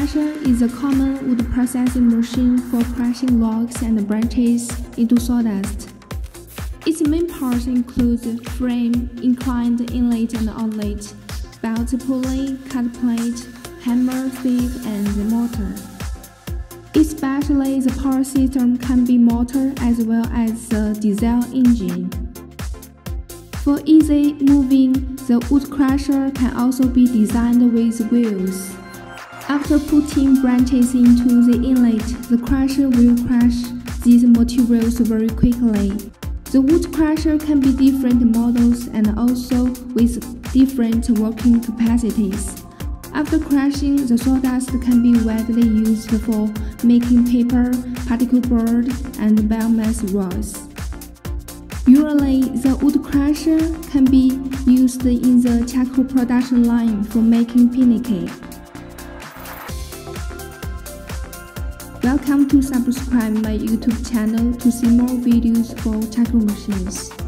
crusher is a common wood processing machine for crushing logs and branches into sawdust. Its main parts include frame, inclined inlet and outlet, belt pulley, cut plate, hammer, sieve, and mortar. Especially the power system can be motor as well as a diesel engine. For easy moving, the wood crusher can also be designed with wheels. After putting branches into the inlet, the crusher will crush these materials very quickly. The wood crusher can be different models and also with different working capacities. After crushing, the sawdust can be widely used for making paper, particle board, and biomass rods. Usually, the wood crusher can be used in the charcoal production line for making pinnacle. Welcome to subscribe my YouTube channel to see more videos for charcoal machines.